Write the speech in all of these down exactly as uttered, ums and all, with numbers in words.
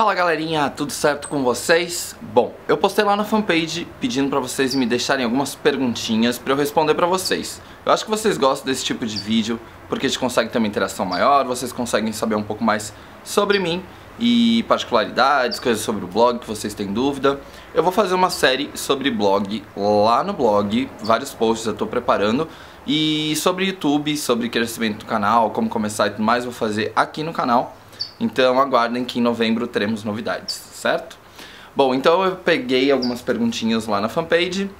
Fala galerinha, tudo certo com vocês? Bom, eu postei lá na fanpage pedindo pra vocês me deixarem algumas perguntinhas pra eu responder pra vocês. Eu acho que vocês gostam desse tipo de vídeo, porque a gente consegue ter uma interação maior, vocês conseguem saber um pouco mais sobre mim e particularidades, coisas sobre o blog que vocês têm dúvida. Eu vou fazer uma série sobre blog lá no blog, vários posts eu tô preparando. E sobre YouTube, sobre crescimento do canal, como começar e tudo mais, vou fazer aqui no canal. Então aguardem que em novembro teremos novidades, certo? Bom, então eu peguei algumas perguntinhas lá na fanpage.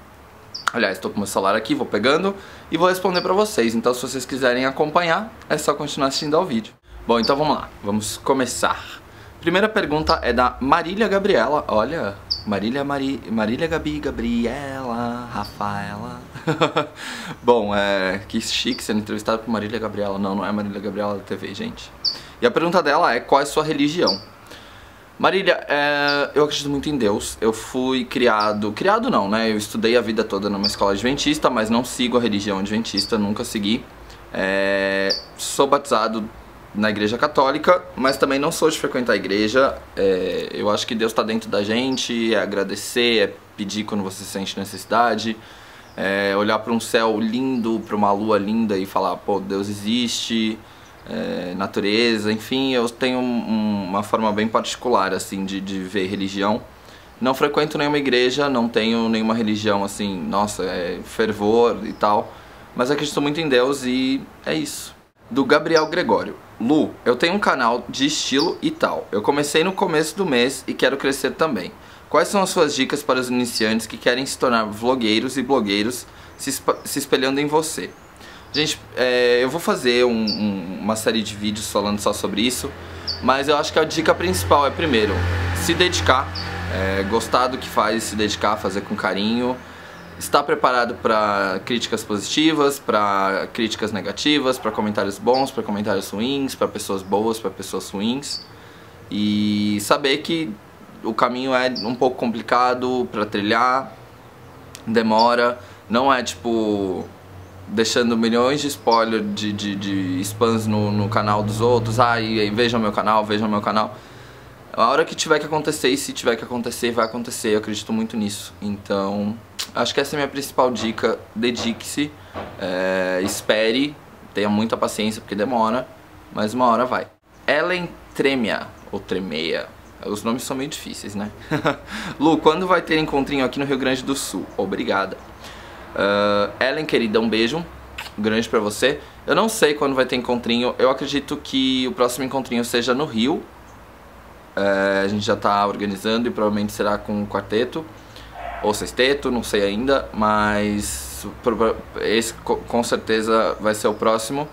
Aliás, estou com meu celular aqui, vou pegando e vou responder para vocês. Então se vocês quiserem acompanhar, é só continuar assistindo ao vídeo. Bom, então vamos lá, vamos começar. Primeira pergunta é da Marília Gabriela. Olha, Marília, Mari... Marília Gabi, Gabriela, Rafaela. Bom, é... que chique sendo entrevistado por Marília Gabriela. Não, não é Marília Gabriela da T V, gente. E a pergunta dela é: qual é a sua religião? Marília, é, eu acredito muito em Deus. Eu fui criado... Criado não, né? Eu estudei a vida toda numa escola adventista, mas não sigo a religião adventista, nunca segui. É, sou batizado na igreja católica, mas também não sou de frequentar a igreja. É, eu acho que Deus está dentro da gente, é agradecer, é pedir quando você sente necessidade, é olhar para um céu lindo, para uma lua linda e falar, pô, Deus existe... É, natureza, enfim, eu tenho um, uma forma bem particular, assim, de, de ver religião. Não frequento nenhuma igreja, não tenho nenhuma religião, assim, nossa, é, fervor e tal. Mas acredito muito em Deus e é isso. Do Gabriel Gregório. Lu, eu tenho um canal de estilo e tal. Eu comecei no começo do mês e quero crescer também. Quais são as suas dicas para os iniciantes que querem se tornar vlogueiros e blogueiros se, se espelhando em você? Gente, é, eu vou fazer um, um, uma série de vídeos falando só sobre isso, mas eu acho que a dica principal é, primeiro, se dedicar, é, gostar do que faz, se dedicar, fazer com carinho, estar preparado para críticas positivas, para críticas negativas, para comentários bons, para comentários ruins, para pessoas boas, para pessoas ruins, e saber que o caminho é um pouco complicado para trilhar, demora, não é tipo... deixando milhões de spoilers de, de, de spams no, no canal dos outros. Ah, e aí, vejam meu canal, vejam meu canal. A hora que tiver que acontecer, e se tiver que acontecer, vai acontecer. Eu acredito muito nisso. Então, acho que essa é a minha principal dica. Dedique-se, é, espere, tenha muita paciência, porque demora, mas uma hora vai. Ellen Tremia, ou Tremeia. Os nomes são meio difíceis, né? Lu, quando vai ter encontrinho aqui no Rio Grande do Sul? Obrigada. Uh, Ellen, querida, um beijo grande pra você. Eu não sei quando vai ter encontrinho. Eu acredito que o próximo encontrinho seja no Rio. uh, A gente já tá organizando e provavelmente será com um quarteto ou sexteto, não sei ainda. Mas esse com certeza vai ser o próximo.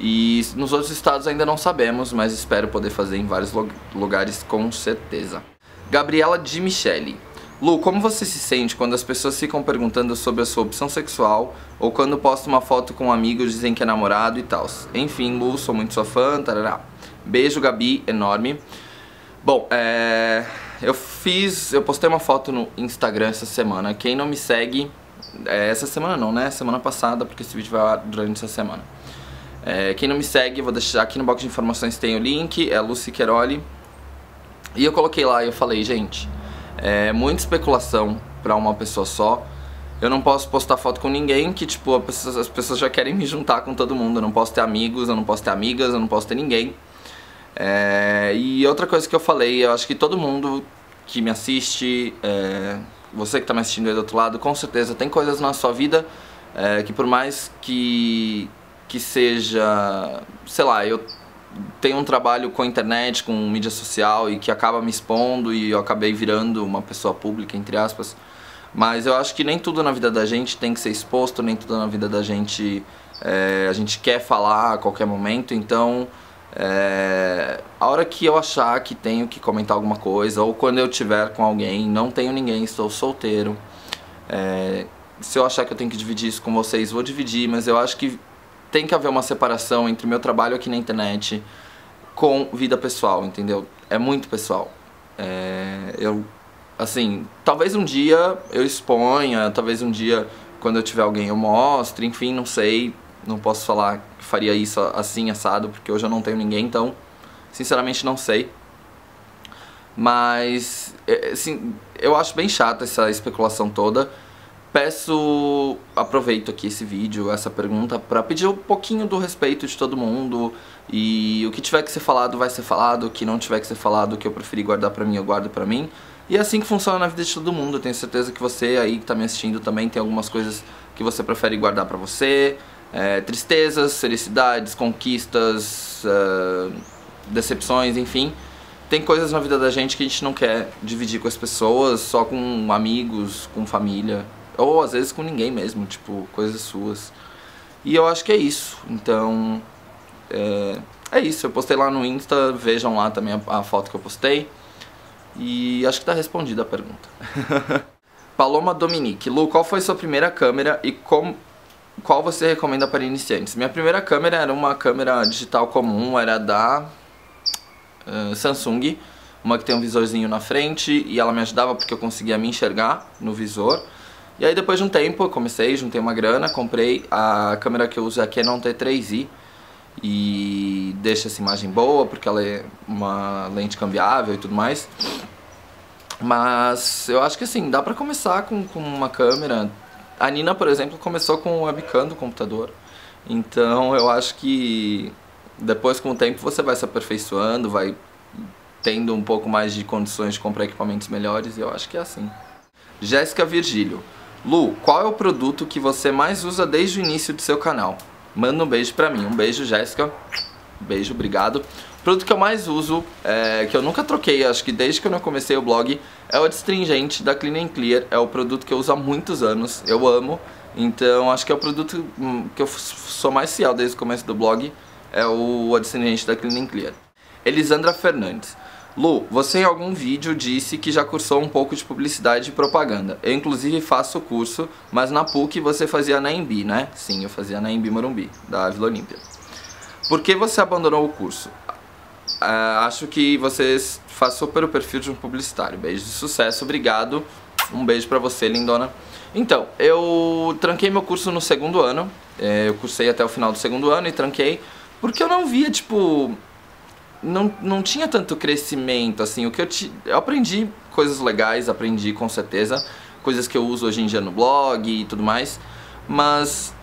E nos outros estados ainda não sabemos, mas espero poder fazer em vários lugares com certeza. Gabriela Di Michele. Lu, como você se sente quando as pessoas ficam perguntando sobre a sua opção sexual ou quando posta uma foto com um amigo e dizem que é namorado e tal? Enfim, Lu, sou muito sua fã, tarará. Beijo, Gabi, enorme. Bom, é... eu fiz... eu postei uma foto no Instagram essa semana. Quem não me segue... É, essa semana não, né? Semana passada, porque esse vídeo vai lá durante essa semana. É, quem não me segue, vou deixar aqui no box de informações, tem o link, é Luci Sicchierolli. E eu coloquei lá e eu falei, gente... é muita especulação pra uma pessoa só. Eu não posso postar foto com ninguém, que tipo, pessoa, as pessoas já querem me juntar com todo mundo. Eu não posso ter amigos, eu não posso ter amigas, eu não posso ter ninguém. É, e outra coisa que eu falei, eu acho que todo mundo que me assiste, é, você que tá me assistindo aí do outro lado, com certeza tem coisas na sua vida é, que por mais que, que seja, sei lá, eu... tenho um trabalho com a internet, com mídia social e que acaba me expondo e eu acabei virando uma pessoa pública, entre aspas. Mas eu acho que nem tudo na vida da gente tem que ser exposto, nem tudo na vida da gente é, a gente quer falar a qualquer momento. Então, é, a hora que eu achar que tenho que comentar alguma coisa ou quando eu tiver com alguém, não tenho ninguém, estou solteiro. É, se eu achar que eu tenho que dividir isso com vocês, vou dividir, mas eu acho que tem que haver uma separação entre meu trabalho aqui na internet com vida pessoal, entendeu? É muito pessoal. É, eu, assim, talvez um dia eu exponha, talvez um dia quando eu tiver alguém eu mostre, enfim, não sei. Não posso falar que faria isso assim, assado, porque hoje eu não tenho ninguém, então, sinceramente, não sei. Mas, assim, eu acho bem chato essa especulação toda. Peço, aproveito aqui esse vídeo, essa pergunta, pra pedir um pouquinho do respeito de todo mundo. E o que tiver que ser falado vai ser falado, o que não tiver que ser falado, o que eu preferi guardar pra mim, eu guardo pra mim. E é assim que funciona na vida de todo mundo. Eu tenho certeza que você aí que tá me assistindo também tem algumas coisas que você prefere guardar pra você. É, tristezas, felicidades, conquistas, uh, decepções, enfim. Tem coisas na vida da gente que a gente não quer dividir com as pessoas, só com amigos, com família, ou às vezes com ninguém mesmo, tipo, coisas suas. E eu acho que é isso, então, é, é isso. Eu postei lá no Insta, vejam lá também a, a foto que eu postei, e acho que tá respondida a pergunta. Paloma Dominique, Lu, qual foi sua primeira câmera e como... Qual você recomenda para iniciantes? Minha primeira câmera era uma câmera digital comum, era da uh, Samsung, uma que tem um visorzinho na frente, e ela me ajudava porque eu conseguia me enxergar no visor. E aí depois de um tempo eu comecei, juntei uma grana, comprei a câmera que eu uso, a Canon T três i, e deixa essa imagem boa porque ela é uma lente cambiável e tudo mais. Mas eu acho que assim, dá pra começar com, com uma câmera. A Nina, por exemplo, começou com o webcam do computador, então eu acho que depois, com o tempo, você vai se aperfeiçoando, vai tendo um pouco mais de condições de comprar equipamentos melhores, e eu acho que é assim. Jéssica Virgílio, Lu, qual é o produto que você mais usa desde o início do seu canal? Manda um beijo pra mim. Um beijo, Jéssica. Beijo, obrigado. O produto que eu mais uso, é, que eu nunca troquei, acho que desde que eu comecei o blog, é o adstringente da Clean and Clear. É o produto que eu uso há muitos anos, eu amo. Então acho que é o produto que eu sou mais fiel desde o começo do blog, é o adstringente da Clean and Clear. Elisandra Fernandes, Lu, você em algum vídeo disse que já cursou um pouco de publicidade e propaganda. Eu inclusive faço o curso, mas na P U C você fazia na Embi, né? Sim, eu fazia na Embi Morumbi, da Vila Olímpia. Por que você abandonou o curso? Uh, acho que você faz super o perfil de um publicitário. Beijo de sucesso, obrigado. Um beijo pra você, lindona. Então, eu tranquei meu curso no segundo ano. É, eu cursei até o final do segundo ano e tranquei. Porque eu não via, tipo... Não, não tinha tanto crescimento, assim. O que eu, te, eu aprendi coisas legais, aprendi com certeza. Coisas que eu uso hoje em dia no blog e tudo mais. Mas,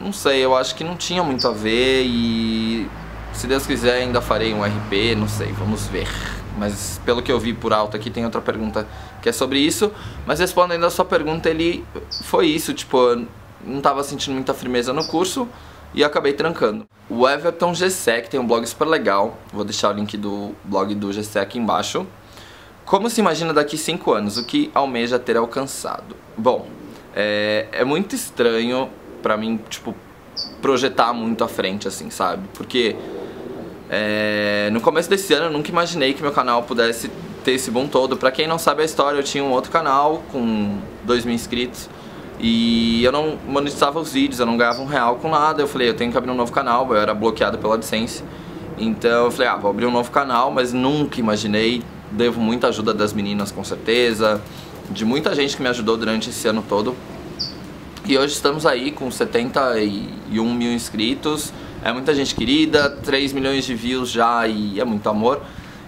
não sei, eu acho que não tinha muito a ver e... Se Deus quiser, ainda farei um R P, não sei, vamos ver. Mas pelo que eu vi por alto aqui, tem outra pergunta que é sobre isso. Mas respondendo a sua pergunta, ele foi isso, tipo, eu não tava sentindo muita firmeza no curso e acabei trancando. O Everton Gessé, que tem um blog super legal, vou deixar o link do blog do Gessé aqui embaixo. Como se imagina daqui cinco anos? O que almeja ter alcançado? Bom, é, é muito estranho pra mim, tipo, projetar muito à frente, assim, sabe? Porque... É, no começo desse ano eu nunca imaginei que meu canal pudesse ter esse boom todo. Pra quem não sabe a história, eu tinha um outro canal com dois mil inscritos e eu não monetizava os vídeos, eu não ganhava um real com nada. Eu falei, eu tenho que abrir um novo canal, eu era bloqueado pela AdSense. Então eu falei, ah, vou abrir um novo canal, mas nunca imaginei. Devo muita ajuda das meninas, com certeza, de muita gente que me ajudou durante esse ano todo. E hoje estamos aí com setenta e um mil inscritos. É muita gente querida, três milhões de views já e é muito amor.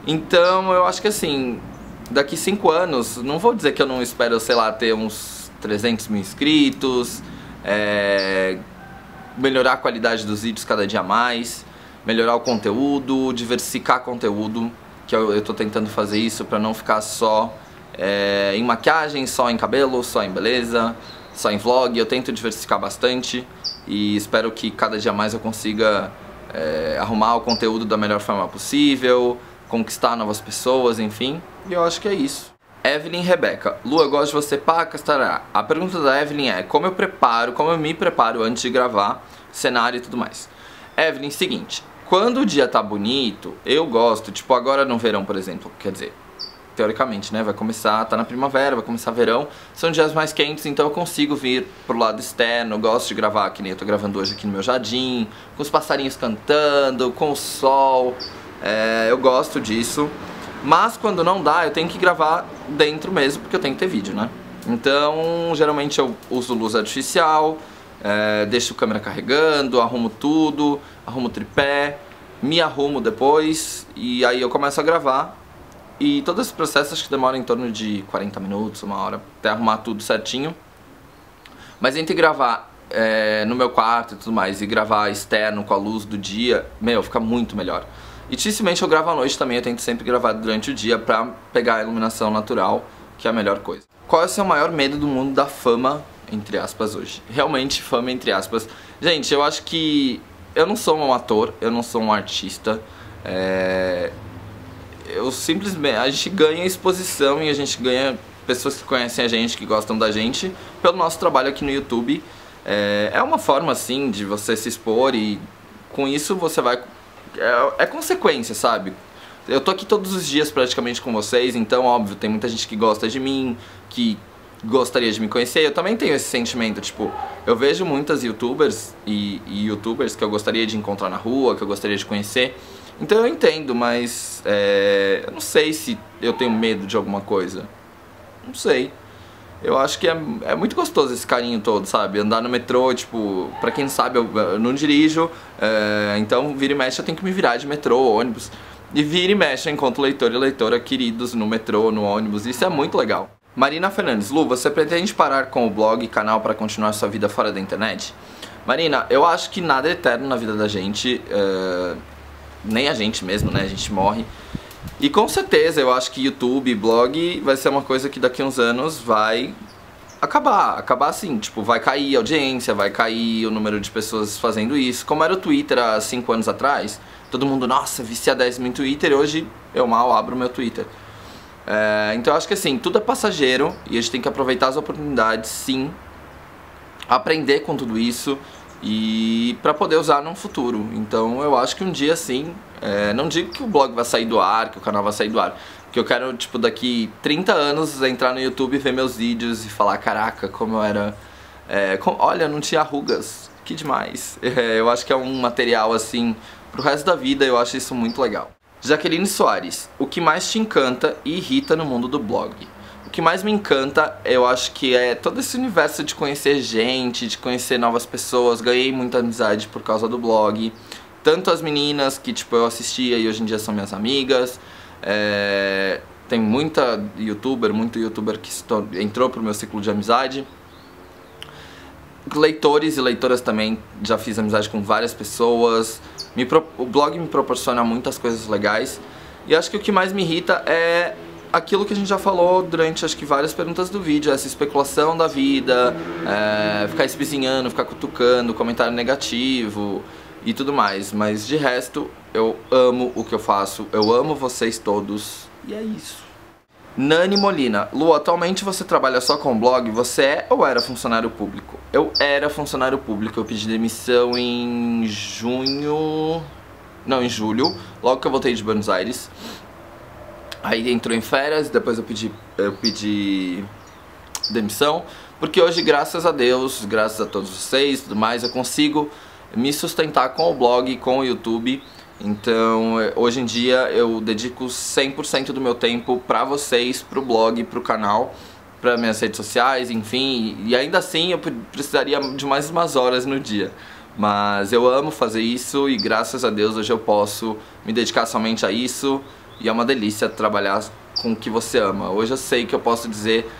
Então eu acho que assim, daqui cinco anos, não vou dizer que eu não espero, sei lá, ter uns trezentos mil inscritos, é, melhorar a qualidade dos vídeos cada dia mais, melhorar o conteúdo, diversificar conteúdo, que eu, eu tô tentando fazer isso pra não ficar só é, em maquiagem, só em cabelo, só em beleza, só em vlog. Eu tento diversificar bastante. E espero que cada dia mais eu consiga é, arrumar o conteúdo da melhor forma possível, conquistar novas pessoas, enfim. E eu acho que é isso. Evelyn e Rebeca, Lu, eu gosto de você, pá, castará. A pergunta da Evelyn é, como eu preparo, como eu me preparo antes de gravar, cenário e tudo mais. Evelyn, seguinte, quando o dia tá bonito, eu gosto, tipo agora no verão, por exemplo, quer dizer, teoricamente, né, vai começar, tá na primavera, vai começar verão, são dias mais quentes, então eu consigo vir pro lado externo, gosto de gravar, que nem eu tô gravando hoje aqui no meu jardim, com os passarinhos cantando, com o sol, é, eu gosto disso, mas quando não dá, eu tenho que gravar dentro mesmo, porque eu tenho que ter vídeo, né, então geralmente eu uso luz artificial, é, deixo a câmera carregando, arrumo tudo, arrumo tripé, me arrumo depois, e aí eu começo a gravar. E todo esse processo acho que demora em torno de quarenta minutos, uma hora, até arrumar tudo certinho. Mas entre gravar é, no meu quarto e tudo mais, e gravar externo com a luz do dia, meu, fica muito melhor. E dificilmente eu gravo à noite também, eu tento sempre gravar durante o dia pra pegar a iluminação natural, que é a melhor coisa. Qual é o seu maior medo do mundo da fama, entre aspas, hoje? Realmente fama, entre aspas. Gente, eu acho que eu não sou um ator, eu não sou um artista. É... Eu simplesmente... A gente ganha exposição e a gente ganha pessoas que conhecem a gente, que gostam da gente, pelo nosso trabalho aqui no YouTube. É, é uma forma, assim, de você se expor e com isso você vai... É, é consequência, sabe? Eu tô aqui todos os dias praticamente com vocês, então, óbvio, tem muita gente que gosta de mim, que gostaria de me conhecer. Eu também tenho esse sentimento, tipo, eu vejo muitas youtubers e, e youtubers que eu gostaria de encontrar na rua, que eu gostaria de conhecer. Então eu entendo, mas é, eu não sei se eu tenho medo de alguma coisa. Não sei. Eu acho que é, é muito gostoso esse carinho todo, sabe? Andar no metrô, tipo, pra quem sabe, eu, eu não dirijo, é, então vira e mexe eu tenho que me virar de metrô, ônibus. E vira e mexe eu encontro leitor e leitora queridos no metrô, no ônibus, isso é muito legal. Marina Fernandes, Lu, você pretende parar com o blog e canal pra continuar sua vida fora da internet? Marina, eu acho que nada é eterno na vida da gente, é, nem a gente mesmo, né? A gente morre. E com certeza eu acho que YouTube, blog vai ser uma coisa que daqui a uns anos vai acabar, acabar assim, tipo, vai cair a audiência, vai cair o número de pessoas fazendo isso, como era o Twitter há cinco anos atrás, todo mundo, nossa, viciadésimo em Twitter, hoje eu mal abro meu Twitter. É, então eu acho que assim, tudo é passageiro e a gente tem que aproveitar as oportunidades, sim, aprender com tudo isso e pra poder usar num futuro. Então eu acho que um dia sim, é, não digo que o blog vai sair do ar, que o canal vai sair do ar, porque eu quero, tipo, daqui trinta anos entrar no YouTube, ver meus vídeos e falar, caraca, como eu era, é, com... olha, não tinha rugas, que demais. É, eu acho que é um material assim pro resto da vida, eu acho isso muito legal. Jaqueline Soares, o que mais te encanta e irrita no mundo do blog? O que mais me encanta, eu acho que é todo esse universo de conhecer gente, de conhecer novas pessoas. Ganhei muita amizade por causa do blog. Tanto as meninas que, tipo, eu assistia e hoje em dia são minhas amigas. É... Tem muita youtuber, muito youtuber que entrou pro meu ciclo de amizade. Leitores e leitoras também, já fiz amizade com várias pessoas. Me pro... O blog me proporciona muitas coisas legais. E acho que o que mais me irrita é... aquilo que a gente já falou durante, acho que, várias perguntas do vídeo, essa especulação da vida, é, ficar espizinhando, ficar cutucando, comentário negativo e tudo mais. Mas de resto, eu amo o que eu faço, eu amo vocês todos e é isso. Nani Molina, Lu, atualmente você trabalha só com blog, você é ou era funcionário público? Eu era funcionário público, eu pedi demissão em junho... Não, em julho, logo que eu voltei de Buenos Aires. Aí entrou em férias, depois eu pedi, eu pedi demissão, porque hoje, graças a Deus, graças a todos vocês e tudo mais, eu consigo me sustentar com o blog, com o YouTube. Então, hoje em dia, eu dedico cem por cento do meu tempo pra vocês, pro blog, pro canal, pra minhas redes sociais, enfim. E ainda assim, eu precisaria de mais umas horas no dia. Mas eu amo fazer isso e, graças a Deus, hoje eu posso me dedicar somente a isso. E é uma delícia trabalhar com o que você ama. Hoje eu sei que eu posso dizer...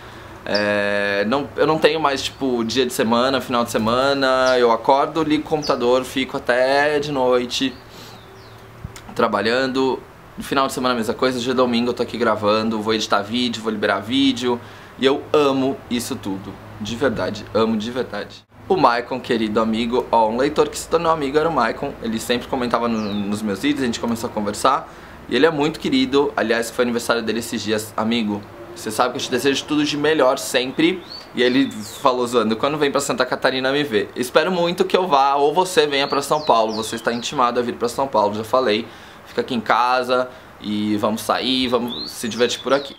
É, não, eu não tenho mais, tipo, dia de semana, final de semana. Eu acordo, ligo o computador, fico até de noite trabalhando. No final de semana a mesma coisa. Dia de domingo eu tô aqui gravando, vou editar vídeo, vou liberar vídeo. E eu amo isso tudo. De verdade, amo de verdade. O Maicon, querido amigo, ó, um leitor que se tornou amigo era o Maicon. Ele sempre comentava no, nos meus vídeos, a gente começou a conversar. E ele é muito querido, aliás, foi aniversário dele esses dias. Amigo, você sabe que eu te desejo tudo de melhor sempre. E ele falou zoando, quando vem pra Santa Catarina me vê. Espero muito que eu vá, ou você venha pra São Paulo. Você está intimado a vir pra São Paulo, já falei. Fica aqui em casa e vamos sair, vamos se divertir por aqui.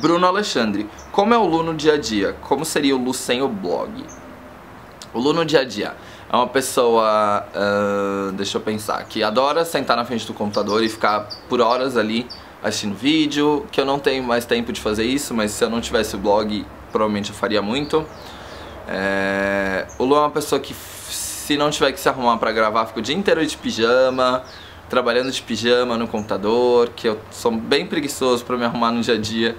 Bruno Alexandre, como é o Lu no dia a dia? Como seria o Lu sem o blog? O Lu no dia a dia é uma pessoa, uh, deixa eu pensar, que adora sentar na frente do computador e ficar por horas ali assistindo vídeo, que eu não tenho mais tempo de fazer isso, mas se eu não tivesse o blog, provavelmente eu faria muito. É... O Lu é uma pessoa que, se não tiver que se arrumar pra gravar, fica o dia inteiro de pijama, trabalhando de pijama no computador, que eu sou bem preguiçoso para me arrumar no dia a dia.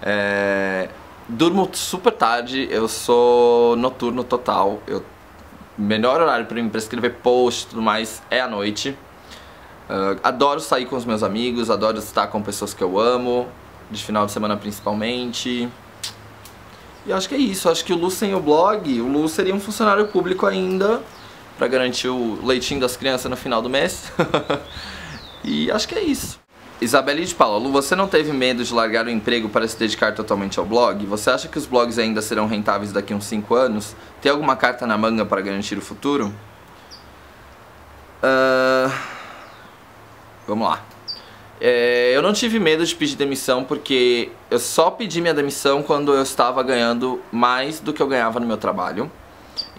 É... Durmo super tarde, eu sou noturno total. Eu... Melhor horário para mim para escrever post e tudo mais é à noite. Uh, adoro sair com os meus amigos, adoro estar com pessoas que eu amo, de final de semana principalmente. E acho que é isso, acho que o Lu sem o blog, o Lu seria um funcionário público ainda, pra garantir o leitinho das crianças no final do mês. E acho que é isso. Isabela de Paula, Lu, você não teve medo de largar o emprego para se dedicar totalmente ao blog? Você acha que os blogs ainda serão rentáveis daqui a uns cinco anos? Tem alguma carta na manga para garantir o futuro? Uh... Vamos lá. É, eu não tive medo de pedir demissão porque eu só pedi minha demissão quando eu estava ganhando mais do que eu ganhava no meu trabalho.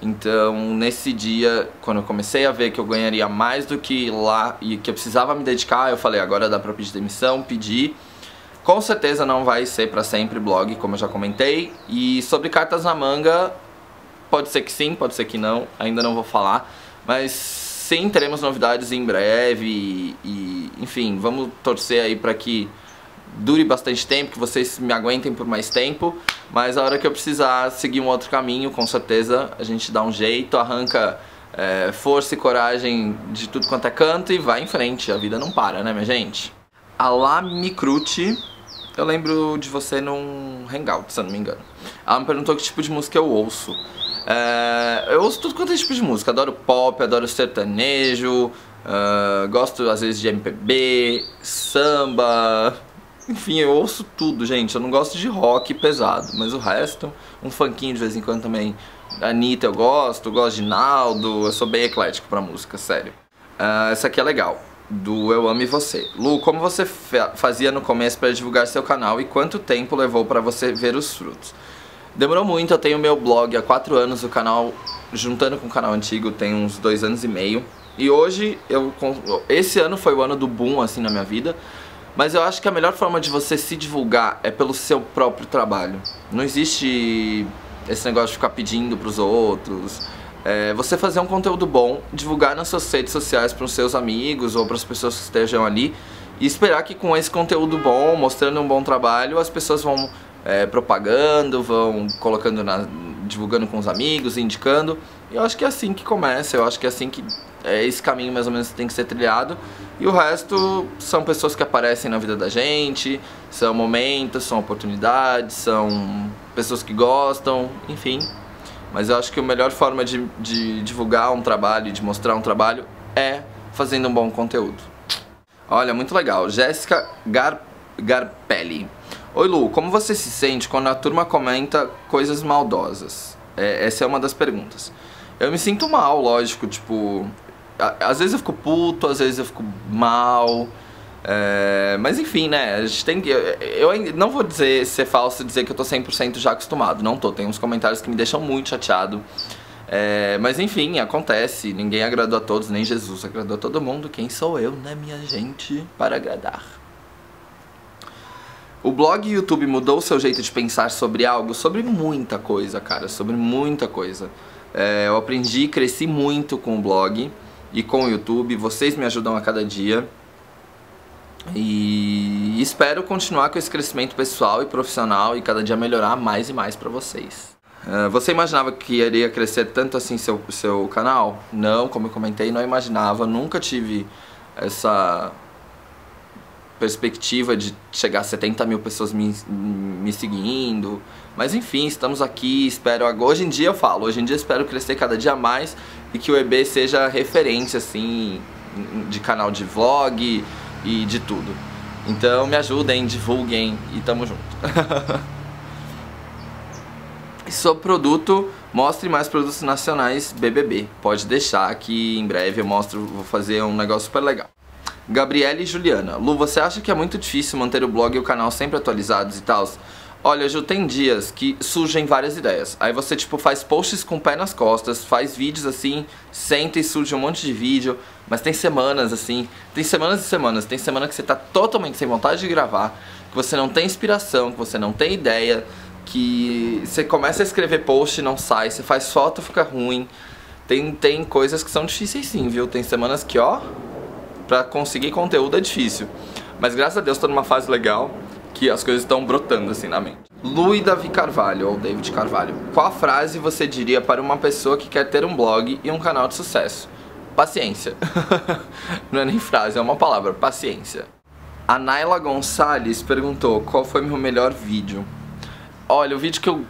Então, nesse dia, quando eu comecei a ver que eu ganharia mais do que lá e que eu precisava me dedicar, eu falei, agora dá pra pedir demissão, pedi. Com certeza não vai ser pra sempre blog, como eu já comentei. E sobre cartas na manga, pode ser que sim, pode ser que não, ainda não vou falar, mas... Sim, teremos novidades em breve e, e enfim, vamos torcer aí para que dure bastante tempo, que vocês me aguentem por mais tempo, mas a hora que eu precisar seguir um outro caminho, com certeza a gente dá um jeito, arranca é, força e coragem de tudo quanto é canto e vai em frente, a vida não para, né, minha gente? Alamikruti, eu lembro de você num hangout, se eu não me engano. Ela me perguntou que tipo de música eu ouço. É, eu ouço tudo quanto é tipo de música, adoro pop, adoro sertanejo, uh, gosto às vezes de M P B, samba, enfim, eu ouço tudo, gente. Eu não gosto de rock pesado, mas o resto, um funkinho de vez em quando também. Anitta eu gosto, gosto de Naldo, eu sou bem eclético pra música, sério. Uh, essa aqui é legal, do Eu Amo Você. Lu, como você fa fazia no começo pra divulgar seu canal e quanto tempo levou pra você ver os frutos? Demorou muito, eu tenho meu blog há quatro anos, o canal, juntando com o canal antigo, tem uns dois anos e meio. E hoje, eu esse ano foi o ano do boom, assim, na minha vida. Mas eu acho que a melhor forma de você se divulgar é pelo seu próprio trabalho. Não existe esse negócio de ficar pedindo pros outros. É você fazer um conteúdo bom, divulgar nas suas redes sociais pros seus amigos ou pras pessoas que estejam ali. E esperar que com esse conteúdo bom, mostrando um bom trabalho, as pessoas vão... É, propagando, vão colocando na, divulgando com os amigos, indicando. E eu acho que é assim que começa, eu acho que é assim que é, esse caminho mais ou menos tem que ser trilhado. E o resto são pessoas que aparecem na vida da gente, são momentos, são oportunidades, são pessoas que gostam, enfim. Mas eu acho que a melhor forma de, de divulgar um trabalho, de mostrar um trabalho, é fazendo um bom conteúdo. Olha, muito legal, Jéssica Gar, Garpelli. Oi Lu, como você se sente quando a turma comenta coisas maldosas? É, essa é uma das perguntas. Eu me sinto mal, lógico, tipo... A, às vezes eu fico puto, às vezes eu fico mal... É, mas enfim, né, a gente tem que... Eu, eu não vou dizer ser falso e dizer que eu tô cem por cento já acostumado, não tô. Tem uns comentários que me deixam muito chateado. É, mas enfim, acontece, ninguém agradou a todos, nem Jesus agradou a todo mundo. Quem sou eu, né, minha gente, para agradar? O blog e o YouTube mudou o seu jeito de pensar sobre algo? Sobre muita coisa, cara, sobre muita coisa. É, eu aprendi e cresci muito com o blog e com o YouTube. Vocês me ajudam a cada dia. E espero continuar com esse crescimento pessoal e profissional e cada dia melhorar mais e mais pra vocês. É, você imaginava que iria crescer tanto assim seu, seu canal? Não, como eu comentei, não imaginava. Nunca tive essa... perspectiva de chegar a setenta mil pessoas me, me seguindo, mas enfim, estamos aqui, espero, hoje em dia eu falo, hoje em dia espero crescer cada dia mais e que o E B seja referência, assim, de canal de vlog e de tudo. Então me ajudem, divulguem e tamo junto. E sobre produto, mostre mais produtos nacionais B B B, pode deixar que em breve eu mostro, vou fazer um negócio super legal. Gabrielle e Juliana, Lu, você acha que é muito difícil manter o blog e o canal sempre atualizados e tal? Olha, Ju, tem dias que surgem várias ideias. Aí você, tipo, faz posts com o pé nas costas, faz vídeos assim, senta e surge um monte de vídeo. Mas tem semanas, assim, tem semanas e semanas. Tem semana que você tá totalmente sem vontade de gravar, que você não tem inspiração, que você não tem ideia, que você começa a escrever post e não sai, você faz foto, fica ruim. Tem, tem coisas que são difíceis sim, viu? Tem semanas que, ó... pra conseguir conteúdo é difícil. Mas graças a Deus tô numa fase legal que as coisas estão brotando assim na mente. Luí Davi Carvalho, ou David Carvalho. Qual frase você diria para uma pessoa que quer ter um blog e um canal de sucesso? Paciência. Não é nem frase, é uma palavra, paciência. A Naila Gonçalves perguntou qual foi meu melhor vídeo. Olha, o vídeo que eu...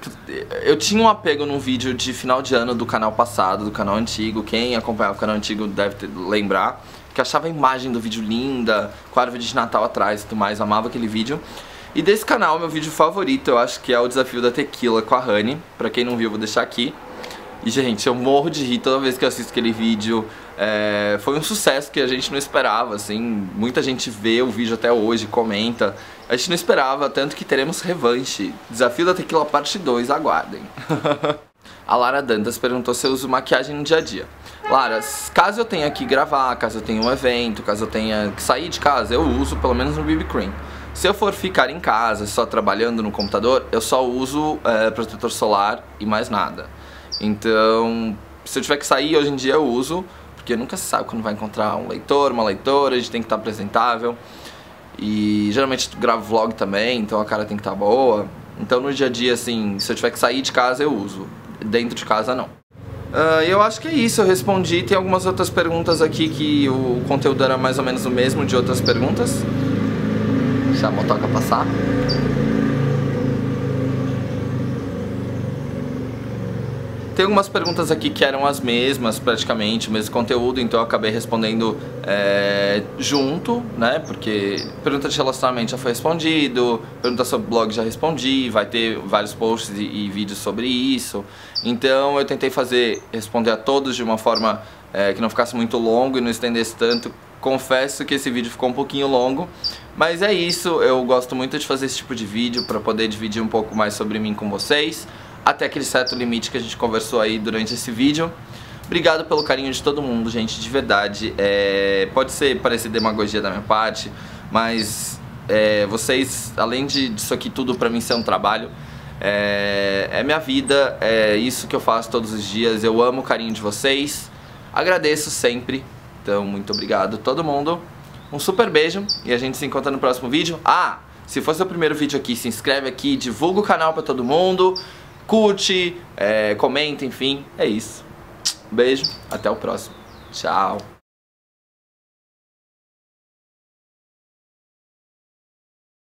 Eu tinha um apego num vídeo de final de ano do canal passado, do canal antigo. Quem acompanhava o canal antigo deve ter, lembrar. Que achava a imagem do vídeo linda, com a árvore de Natal atrás e tudo mais, amava aquele vídeo. E desse canal, meu vídeo favorito, eu acho que é o desafio da tequila com a Honey. Pra quem não viu, eu vou deixar aqui. E, gente, eu morro de rir toda vez que eu assisto aquele vídeo. É, foi um sucesso que a gente não esperava, assim. Muita gente vê o vídeo até hoje, comenta. A gente não esperava, tanto que teremos revanche. Desafio da tequila parte dois, aguardem. A Lara Dantas perguntou se eu uso maquiagem no dia a dia. Lara, caso eu tenha que gravar, caso eu tenha um evento, caso eu tenha que sair de casa, eu uso pelo menos no B B Cream. Se eu for ficar em casa só trabalhando no computador, eu só uso é, protetor solar e mais nada. Então, se eu tiver que sair, hoje em dia eu uso, porque nunca se sabe quando vai encontrar um leitor, uma leitora, a gente tem que estar apresentável. E geralmente gravo vlog também, então a cara tem que estar boa. Então no dia a dia, assim, se eu tiver que sair de casa, eu uso. Dentro de casa, não. Uh, eu acho que é isso, eu respondi. Tem algumas outras perguntas aqui que o conteúdo era mais ou menos o mesmo de outras perguntas. Deixa a motoca passar. Tem algumas perguntas aqui que eram as mesmas, praticamente, o mesmo conteúdo, então eu acabei respondendo é, junto, né? Porque pergunta de relacionamento já foi respondido, pergunta sobre blog já respondi, vai ter vários posts e, e vídeos sobre isso. Então eu tentei fazer, responder a todos de uma forma é, que não ficasse muito longo e não estendesse tanto. Confesso que esse vídeo ficou um pouquinho longo, mas é isso, eu gosto muito de fazer esse tipo de vídeo para poder dividir um pouco mais sobre mim com vocês, até aquele certo limite que a gente conversou aí durante esse vídeo. Obrigado pelo carinho de todo mundo, gente, de verdade. É, pode ser parecer demagogia da minha parte, mas é, vocês, além de, disso aqui tudo pra mim ser um trabalho, é, é minha vida, é isso que eu faço todos os dias. Eu amo o carinho de vocês, agradeço sempre. Então, muito obrigado a todo mundo. Um super beijo e a gente se encontra no próximo vídeo. Ah, se for seu primeiro vídeo aqui, se inscreve aqui, divulga o canal pra todo mundo, curte, é, comenta, enfim, é isso. Beijo, até o próximo. Tchau.